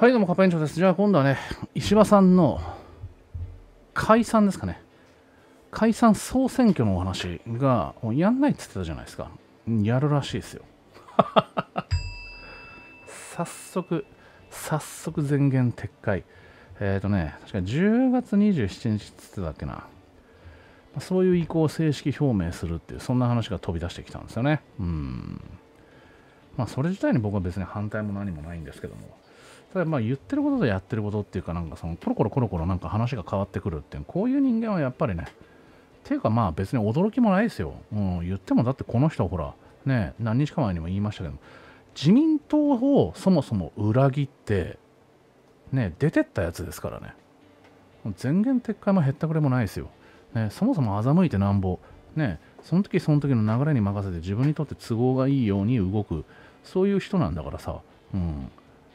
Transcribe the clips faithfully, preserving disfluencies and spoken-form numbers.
はいどうも、カペンチョです。じゃあ今度はね、石破さんの解散ですかね。解散総選挙のお話が、もうやんないって言ってたじゃないですか。やるらしいですよ。早速、早速前言撤回。えっとね、確かじゅうがつにじゅうしちにちって言ってたっけな。そういう意向を正式表明するっていう、そんな話が飛び出してきたんですよね。うん。まあ、それ自体に僕は別に反対も何もないんですけども。ただまあ言ってることとやってることっていうか、なんかそのコロコロコロコロなんか話が変わってくるっていう、こういう人間はやっぱりね、ていうかまあ別に驚きもないですよ。うん、言ってもだってこの人ほら、ね、何日か前にも言いましたけど、自民党をそもそも裏切って、ね、出てったやつですからね。前言撤回もへったくれもないですよ。ね、そもそも欺いてなんぼ。ね、その時その時の流れに任せて自分にとって都合がいいように動く、そういう人なんだからさ。うん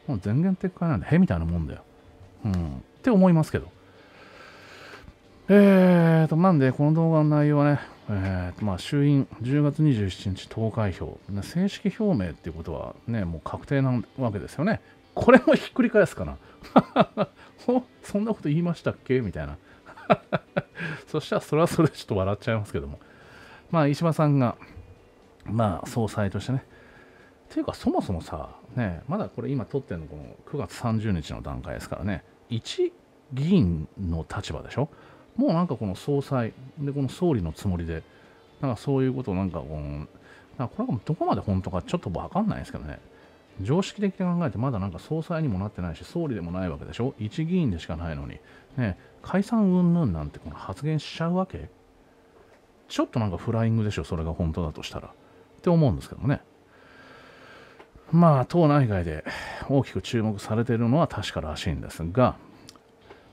もう前言撤回なんで、へみたいなもんだよ。うん。って思いますけど。えーと、なんで、この動画の内容はね、えーと、まあ、衆院じゅうがつにじゅうしちにち投開票、正式表明っていうことはね、もう確定なわけですよね。これもひっくり返すかな。そんなこと言いましたっけみたいな。そしたら、それはそれでちょっと笑っちゃいますけども。まあ、石破さんが、まあ、総裁としてね、っていうかそもそもさ、ね、まだこれ今撮ってるのこのくがつさんじゅうにちの段階ですからね、一議員の立場でしょ。もうなんかこの総裁でこの総理のつもりでなんかそういうことをなんかこのなんかこれがどこまで本当かちょっと分かんないですけどね。常識的に考えてまだなんか総裁にもなってないし総理でもないわけでしょ。一議員でしかないのに、ね、解散云々なんてこの発言しちゃうわけ、ちょっとなんかフライングでしょ、それが本当だとしたらって思うんですけどもね。まあ、党内外で大きく注目されているのは確からしいんですが、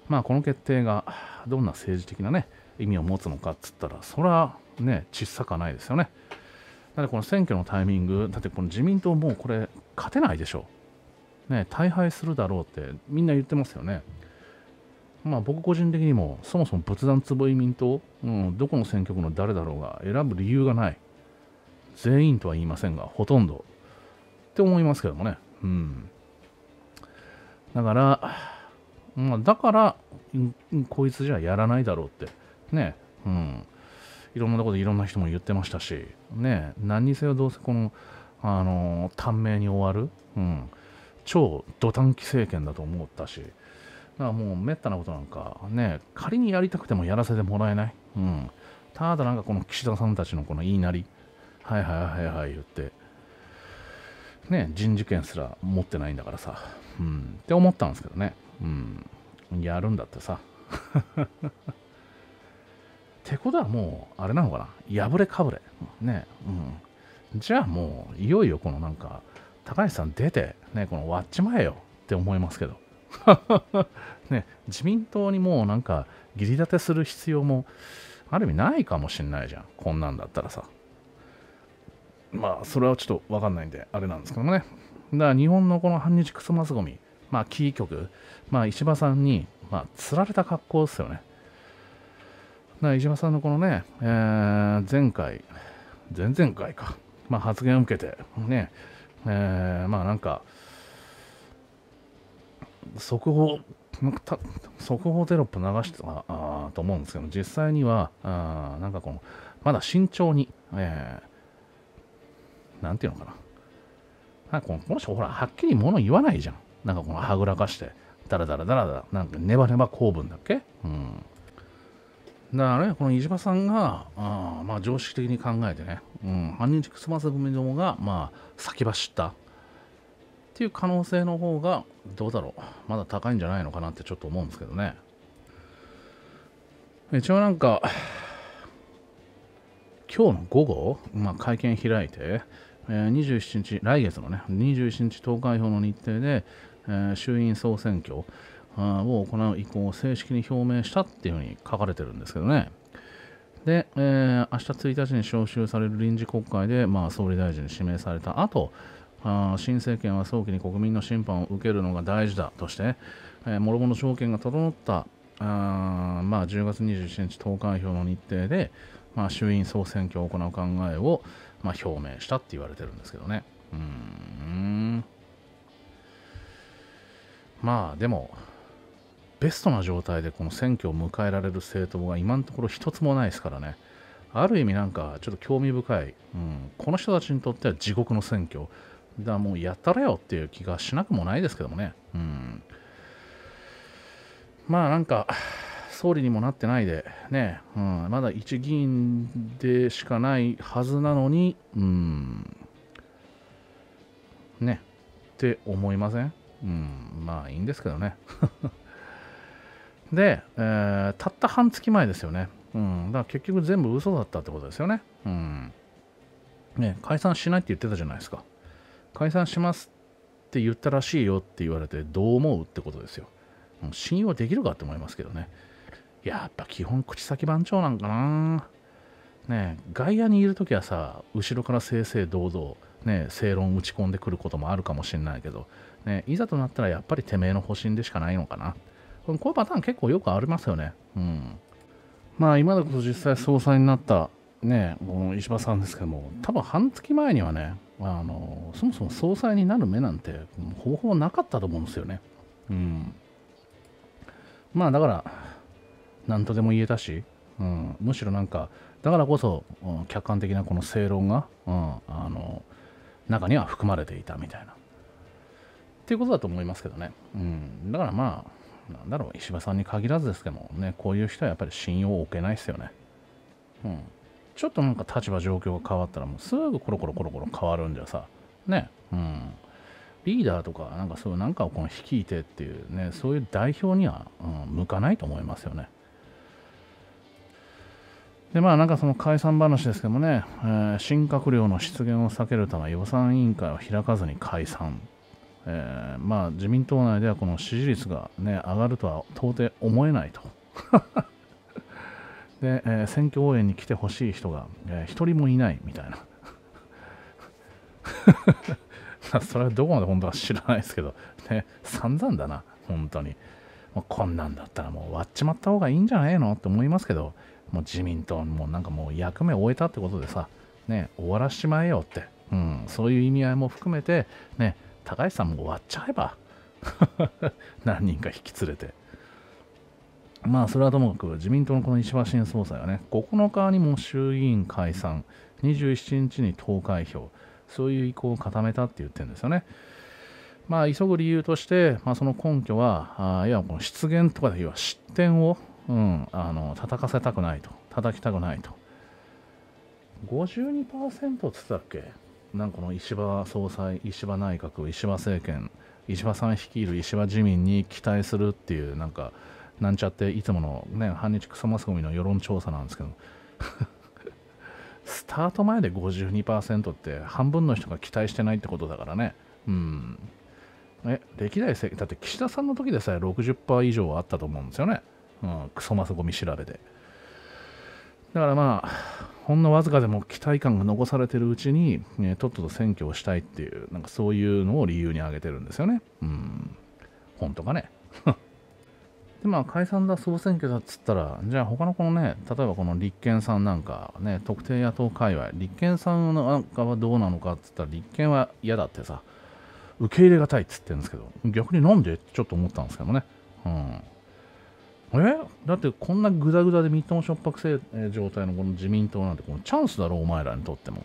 まあ、この決定がどんな政治的な、ね、意味を持つのかっつったら、それはね、小さかないですよね。だってこの選挙のタイミング、だってこの自民党もうこれ勝てないでしょう、ね、大敗するだろうってみんな言ってますよね。まあ、僕個人的にもそもそも仏壇坪井民党、うん、どこの選挙区の誰だろうが選ぶ理由がない、全員とは言いませんがほとんどって思いますけどもね。うん、だから、まあ、だからこいつじゃやらないだろうってね、うん、いろんなところでいろんな人も言ってましたし、ね、何にせよどうせこの、あのー、短命に終わる、うん、超土短期政権だと思ったし、だからもうめったなことなんか、ね、仮にやりたくてもやらせてもらえない、うん、ただなんかこの岸田さんたちのこの言いなり、はいはいはいはい言って。ね、人事権すら持ってないんだからさ、うん、って思ったんですけどね、うん、やるんだってさ。ってことはもう、あれなのかな、破れかぶれ、ね、うん、じゃあもう、いよいよこのなんか、高橋さん出て、ね、この割っちまえよって思いますけど、ね、自民党にもうなんか、義理立てする必要も、ある意味ないかもしれないじゃん、こんなんだったらさ。まあそれはちょっと分かんないんであれなんですけどもね。だから日本のこの反日クソマスゴミ、まあキー局、まあ石破さんにまあ釣られた格好ですよね。だから石破さんのこのね、えー、前回前々回か、まあ、発言を受けてね、えー、まあなんか速報なんかた速報テロップ流してたあと思うんですけど、実際にはあなんかこのまだ慎重に、えーなんていうのかな。なんかこの、この人ほらはっきり物言わないじゃん。なんかこのはぐらかしてダラダラダラダラなんかネバネバ構文だっけ。うん。だからねこの石破さんがあまあ常識的に考えてね、うん、反日クソマス組どもがまあ先走ったっていう可能性の方がどうだろう、まだ高いんじゃないのかなってちょっと思うんですけどね。一応なんか今日の午後、まあ、会見開いて。にじゅうしちにち、来月のね、にじゅうしちにち投開票の日程で、えー、衆院総選挙を行う意向を正式に表明したっていうふうに書かれてるんですけどね。で、えー、明日ついたちに召集される臨時国会で、まあ、総理大臣に指名された後、あ新政権は早期に国民の審判を受けるのが大事だとして、えー、諸々の条件が整ったあ、まあ、じゅうがつにじゅうしちにち投開票の日程で、まあ、衆院総選挙を行う考えを、まあ、表明したって言われてるんですけどね。うーん。まあでもベストな状態でこの選挙を迎えられる政党が今のところ一つもないですからね。ある意味なんかちょっと興味深い、うん、この人たちにとっては地獄の選挙だ、もうやったらよっていう気がしなくもないですけどもね、うん、まあなんか総理にもなってないでね、うん、まだ一議員でしかないはずなのに、うん、ねって思いません、うん、まあいいんですけどねで、えー、たった半月前ですよね、うん、だから結局全部嘘だったってことですよね。うん、ね、解散しないって言ってたじゃないですか。解散しますって言ったらしいよって言われてどう思うってことですよ。信用できるかって思いますけどね。やっぱ基本口先番長なんかな。ね、外野にいるときはさ、後ろから正々堂々、ね、正論打ち込んでくることもあるかもしれないけど、ね、いざとなったらやっぱりてめえの保身でしかないのかな。こういうパターン結構よくありますよね。うん。まあ今だこそ実際総裁になった、ね、この石破さんですけども、多分半月前にはね、あのそもそも総裁になる目なんて方法なかったと思うんですよね。うん、まあだから何とでも言えたし、うん、むしろなんかだからこそ、うん、客観的なこの正論が、うん、あの中には含まれていたみたいなっていうことだと思いますけどね。うん、だからまあなんだろう、石破さんに限らずですけどもね、こういう人はやっぱり信用を置けないですよね。うん、ちょっとなんか立場状況が変わったらもうすぐコロコロコロコロ変わるんじゃさね、うん、リーダーとかなんかそういうなんかをこの率いてっていうね、そういう代表には、うん、向かないと思いますよね。でまあなんかその解散話ですけどもね、えー、新閣僚の出現を避けるため予算委員会を開かずに解散。えーまあ、自民党内ではこの支持率が、ね、上がるとは到底思えないとで、えー、選挙応援に来てほしい人が一、えー、人もいないみたいなそれはどこまで本当は知らないですけど、ね、散々だな本当に、まあ、こんなんだったらもう割っちまった方がいいんじゃないのって思いますけど、もう自民党もなんかもう役目を終えたってことでさ、ね、終わらしまえよって、うん、そういう意味合いも含めてね、高橋さんも終わっちゃえば何人か引き連れて、まあそれはともかく自民党のこの石破新総裁はね、ここのかにも衆議院解散、にじゅうしちにちに投開票、そういう意向を固めたって言ってるんですよね。まあ急ぐ理由として、まあ、その根拠はあいやこの失言とかで言えば失点を、うん、あの叩かせたくないと、叩きたくないと。 ごじゅうにパーセント って言ってたっけ、なんかこの石破総裁、石破内閣、石破政権、石破さん率いる石破自民に期待するっていう、なんか、なんちゃって、いつもの、ね、反日クソマスコミの世論調査なんですけど、スタート前で ごじゅうにパーセント って、半分の人が期待してないってことだからね、うん、え歴代政権、だって岸田さんの時でさえ ろくじゅっパーセント 以上はあったと思うんですよね、うん、クソマスコミ調べで。だからまあ、ほんのわずかでも期待感が残されているうちに、ね、とっとと選挙をしたいっていう、なんかそういうのを理由に挙げてるんですよね。うん、本当かね。で、まあ、解散だ、総選挙だっつったら、じゃあ、他のこのね、例えばこの立憲さんなんか、ね、特定野党界隈、立憲さんなんかはどうなのかっつったら、立憲は嫌だってさ、受け入れがたいっつってるんですけど、逆になんでちょっと思ったんですけどね。うんえだってこんなグダグダでみっともしょっぱくせえ状態のこの自民党なんてこのチャンスだろお前らにとってもっ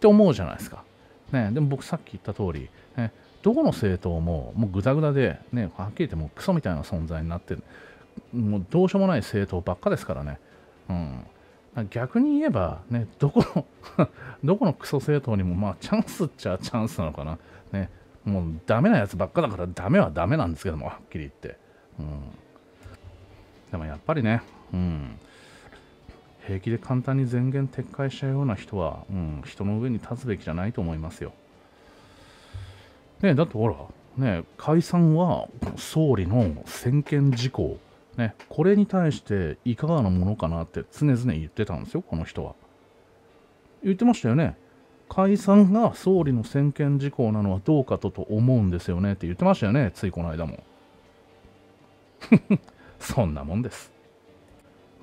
て思うじゃないですか、ね、でも僕さっき言った通り、ね、どこの政党ももうグダグダで、ね、はっきり言ってもうクソみたいな存在になってる、もうどうしようもない政党ばっかですからね、うん、逆に言えば、ね、どこのどこのクソ政党にもまあチャンスっちゃチャンスなのかな、ね、もうダメなやつばっかだからダメはダメなんですけどもはっきり言って。うんでもやっぱりね、うん、平気で簡単に前言撤回しちゃうような人は、うん、人の上に立つべきじゃないと思いますよ。ね、だってほら、ね、解散は総理の専権事項、ね、これに対していかがなものかなって常々言ってたんですよ、この人は。言ってましたよね。解散が総理の専権事項なのはどうかとと思うんですよねって言ってましたよね、ついこの間も。そんなもんです。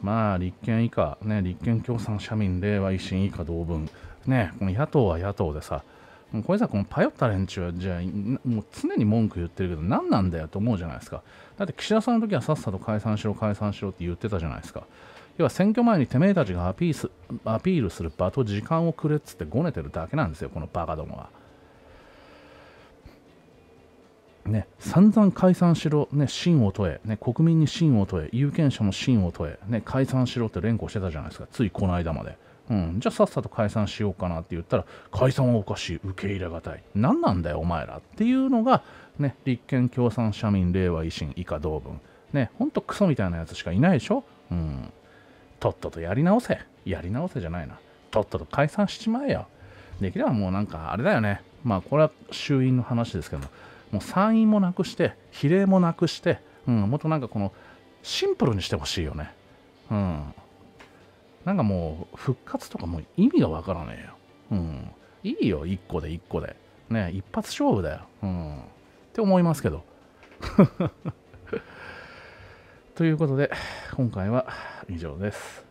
まあ、立憲以下、ね、立憲共産、社民、れいわ、維新以下同文、ね、この野党は野党でさ、もうこれさ、この頼った連中はじゃあもう常に文句言ってるけど何なんだよと思うじゃないですか。だって岸田さんの時はさっさと解散しろ解散しろって言ってたじゃないですか。要は選挙前にてめえたちがアピース、アピールする場と時間をくれっつってごねてるだけなんですよ、このバカどもは。ね、散々解散しろ、ね、信を問え、ね、国民に信を問え、有権者も信を問え、ね、解散しろって連呼してたじゃないですか、ついこの間まで。うん、じゃあさっさと解散しようかなって言ったら、解散はおかしい、受け入れがたい、何なんだよお前らっていうのが、ね、立憲共産社民令和維新以下同文、ね、ほんとクソみたいなやつしかいないでしょ。うん、とっととやり直せ、やり直せじゃないな、とっとと解散しちまえよ。できればもうなんかあれだよね、まあこれは衆院の話ですけども、もう参院もなくして比例もなくして、うん、もっとなんかこのシンプルにしてほしいよね。うん、なんかもう復活とかもう意味がわからねえよ。うん、いいよいっこでいっこで、ね、一発勝負だよ、うん、って思いますけどということで今回は以上です。